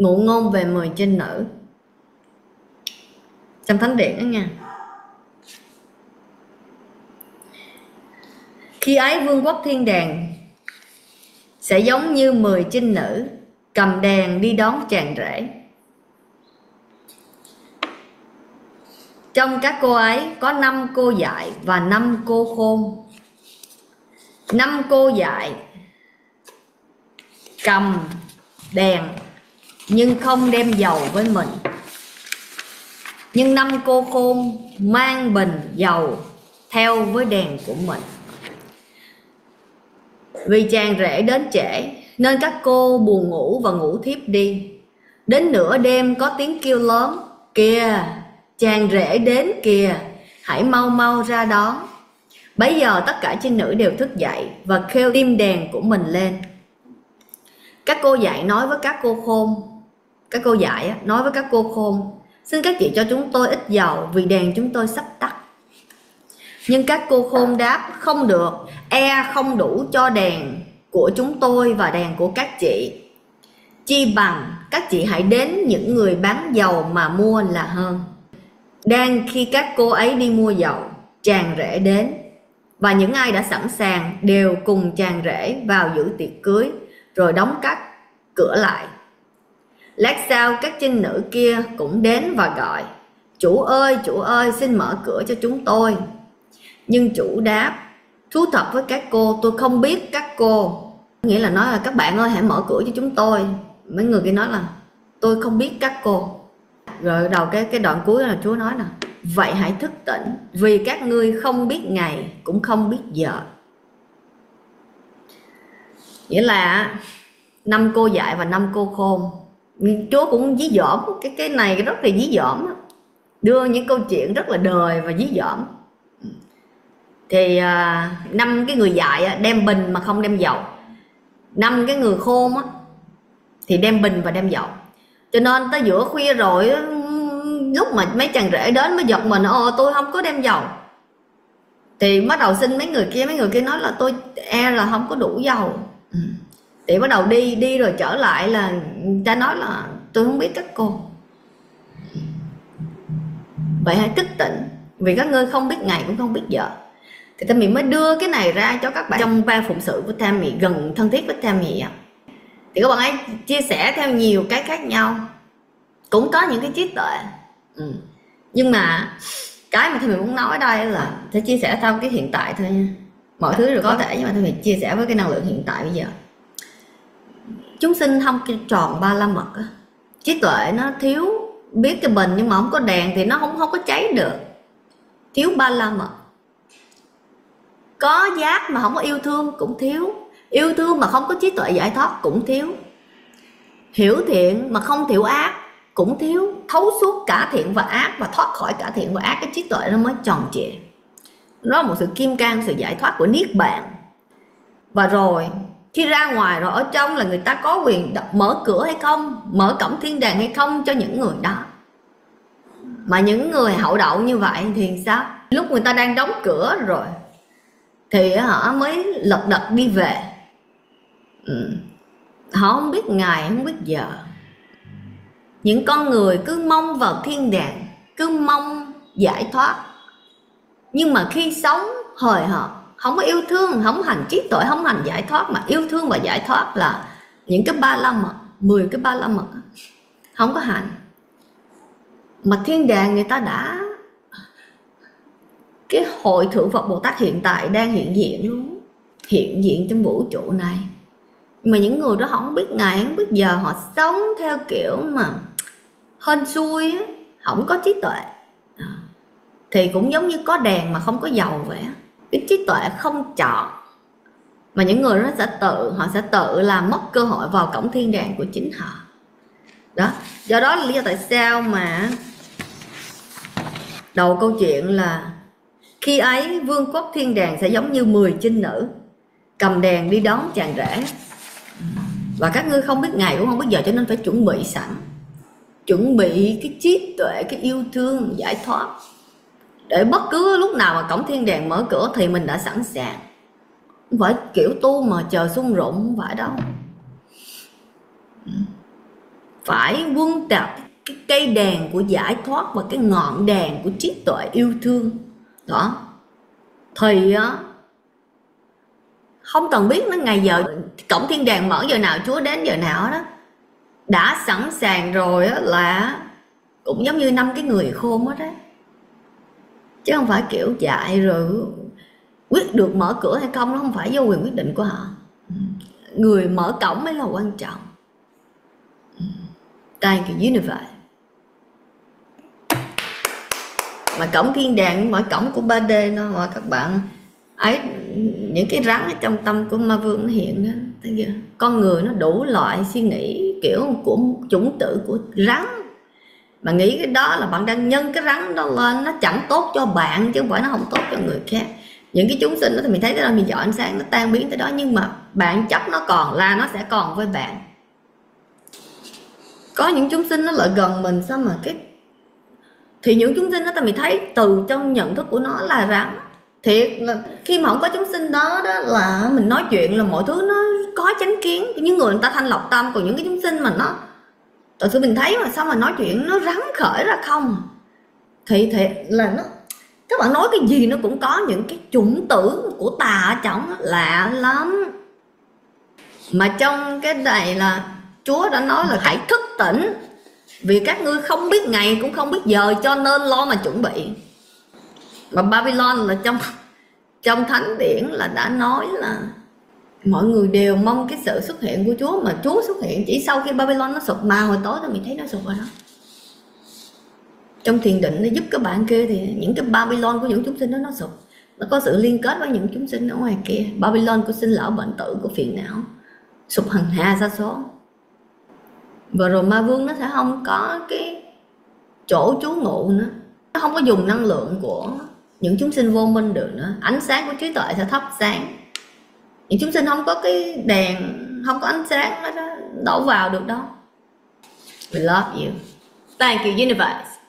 ngụ ngôn về 10 trinh nữ trong thánh điển đó nha. Khi ấy vương quốc thiên đàng sẽ giống như 10 trinh nữ cầm đàn đi đón chàng rể. Trong các cô ấy có 5 cô dại và 5 cô khôn. 5 cô dại cầm đèn nhưng không đem dầu với mình, nhưng 5 cô khôn mang bình dầu theo với đèn của mình. Vì chàng rể đến trễ nên các cô buồn ngủ và ngủ thiếp đi. Đến nửa đêm có tiếng kêu lớn: kìa, chàng rể đến kìa, hãy mau mau ra đón. Bấy giờ tất cả trinh nữ đều thức dậy và khêu tim đèn của mình lên. Các cô dạy nói với các cô khôn, các cô dạy nói với các cô khôn: xin các chị cho chúng tôi ít dầu vì đèn chúng tôi sắp tắt. Nhưng các cô khôn đáp: không được, e không đủ cho đèn của chúng tôi và đèn của các chị. Chi bằng các chị hãy đến những người bán dầu mà mua là hơn. Đang khi các cô ấy đi mua dầu, chàng rể đến, và những ai đã sẵn sàng đều cùng chàng rể vào giữ tiệc cưới, rồi đóng các cửa lại. Lát sau các trinh nữ kia cũng đến và gọi: chủ ơi, xin mở cửa cho chúng tôi. Nhưng chủ đáp: thú thật với các cô, tôi không biết các cô. Nghĩa là nói là: các bạn ơi, hãy mở cửa cho chúng tôi. Mấy người kia nói là: tôi không biết các cô. Rồi đầu cái đoạn cuối là Chúa nói là: vậy hãy thức tỉnh, vì các ngươi không biết ngày cũng không biết giờ. Nghĩa là 5 cô dại và 5 cô khôn. Chúa cũng dí dỏm cái này, rất là dí dỏm, đưa những câu chuyện rất là đời và dí dỏm. Thì 5 cái người dại đem bình mà không đem dầu, 5 cái người khôn thì đem bình và đem dầu. Cho nên tới giữa khuya rồi, lúc mà mấy chàng rể đến mới giật mình: ồ, tôi không có đem dầu. Thì bắt đầu xin mấy người kia nói là: tôi e là không có đủ dầu. Thì bắt đầu đi rồi trở lại là người ta nói là: tôi không biết các cô. Vậy hãy thức tỉnh, vì các ngươi không biết ngày cũng không biết giờ. Thì Tammie mới đưa cái này ra cho các bạn trong ban phụng sự của Tammie, gần thân thiết với Tammie. Thì các bạn ấy chia sẻ theo nhiều cái khác nhau, cũng có những cái trí tuệ. Nhưng mà cái mà Tammie muốn nói ở đây là sẽ chia sẻ theo cái hiện tại thôi nha. Mọi thứ đều có thể, nhưng mà Tammie chia sẻ với cái năng lượng hiện tại bây giờ. Chúng sinh không tròn ba la mật, trí tuệ nó thiếu biết cái bình, nhưng mà không có đèn thì nó không có cháy được. Thiếu ba la mật. Có giác mà không có yêu thương cũng thiếu. Yêu thương mà không có trí tuệ giải thoát cũng thiếu. Hiểu thiện mà không thiểu ác cũng thiếu. Thấu suốt cả thiện và ác và thoát khỏi cả thiện và ác, cái trí tuệ nó mới tròn trịa. Nó là một sự kim cang, sự giải thoát của Niết Bàn. Và rồi khi ra ngoài rồi, ở trong là người ta có quyền mở cửa hay không, mở cổng thiên đàng hay không cho những người đó. Mà những người hậu đậu như vậy thì sao? Lúc người ta đang đóng cửa rồi thì họ mới lật đật đi về. Họ không biết ngày, không biết giờ. Những con người cứ mong vào thiên đàng, cứ mong giải thoát, nhưng mà khi sống hời hợt, không có yêu thương, không hành trí tuệ, không hành giải thoát. Mà yêu thương và giải thoát là những cái ba la mật, 10 cái ba la mật không có hành. Mà thiên đàng người ta đã, cái hội thượng Phật Bồ Tát hiện tại đang hiện diện luôn, hiện diện trong vũ trụ này. Mà những người đó không biết ngày, không biết giờ, họ sống theo kiểu mà hên xui, không có trí tuệ. Thì cũng giống như có đèn mà không có dầu vậy. Cái trí tuệ không chọn, mà những người đó họ sẽ tự làm mất cơ hội vào cổng thiên đàng của chính họ. Đó, do đó là lý do tại sao mà đầu câu chuyện là khi ấy vương quốc thiên đàng sẽ giống như 10 trinh nữ cầm đèn đi đón chàng rể, và các ngươi không biết ngày cũng không biết giờ, cho nên phải chuẩn bị sẵn, chuẩn bị cái trí tuệ, cái yêu thương giải thoát, để bất cứ lúc nào mà cổng thiên đàng mở cửa thì mình đã sẵn sàng. Không phải kiểu tu mà chờ sung rụng, không phải đâu. phải huân tập cái cây đèn của giải thoát và cái ngọn đèn của trí tuệ yêu thương đó. Thì không cần biết nó ngày giờ cổng thiên đàng mở giờ nào, Chúa đến giờ nào đó, đã sẵn sàng rồi đó, là cũng giống như 5 cái người khôn đó, đấy, chứ không phải kiểu dạy rồi quyết được mở cửa hay không, nó không phải vô quyền quyết định của họ. Người mở cổng mới là quan trọng. Thank you universe. Mà cổng thiên đàng, mở cổng của 3D nó, mà các bạn ấy, những cái rắn ở trong tâm của ma vương nó hiện đó, thấy chưa? Con người nó đủ loại suy nghĩ kiểu của chủng tử của rắn, mà nghĩ cái đó là bạn đang nhân cái rắn đó lên, nó chẳng tốt cho bạn chứ không phải nó không tốt cho người khác. Những cái chúng sinh đó thì mình thấy tới đâu mình dọn ánh sáng nó tan biến tới đó, nhưng mà bạn chấp nó còn là nó sẽ còn với bạn. Có những chúng sinh nó lại gần mình sao mà cái thì những chúng sinh đó thì mình thấy từ trong nhận thức của nó là rắn. Thiệt là khi mà không có chúng sinh đó, đó là mình nói chuyện là mọi thứ nó có chánh kiến, những người ta thanh lọc tâm. Còn những cái chúng sinh mà nó thật sự mình thấy mà sao mà nói chuyện nó rắn khởi ra không, thì thiệt là nó, các bạn nói cái gì nó cũng có những cái chủng tử của tà trọng, lạ lắm. Mà trong cái này là Chúa đã nói là hãy thức tỉnh, vì các ngươi không biết ngày cũng không biết giờ, cho nên lo mà chuẩn bị. Mà Babylon là trong thánh điển là đã nói là mọi người đều mong cái sự xuất hiện của Chúa, mà Chúa xuất hiện chỉ sau khi Babylon nó sụp màu hồi tối thôi, mình thấy nó sụp rồi đó. Trong thiền định nó giúp các bạn kia thì những cái Babylon của những chúng sinh đó nó sụp, nó có sự liên kết với những chúng sinh ở ngoài kia. Babylon của sinh lão bệnh tử, của phiền não sụp hằng hà sa số. Và rồi ma vương nó sẽ không có cái chỗ trú ngụ nữa, nó không có dùng năng lượng của những chúng sinh vô minh được nữa. Ánh sáng của trí tuệ sẽ thắp sáng, những chúng sinh không có cái đèn, không có ánh sáng nó đổ vào được đâu. We love you. Thank you universe.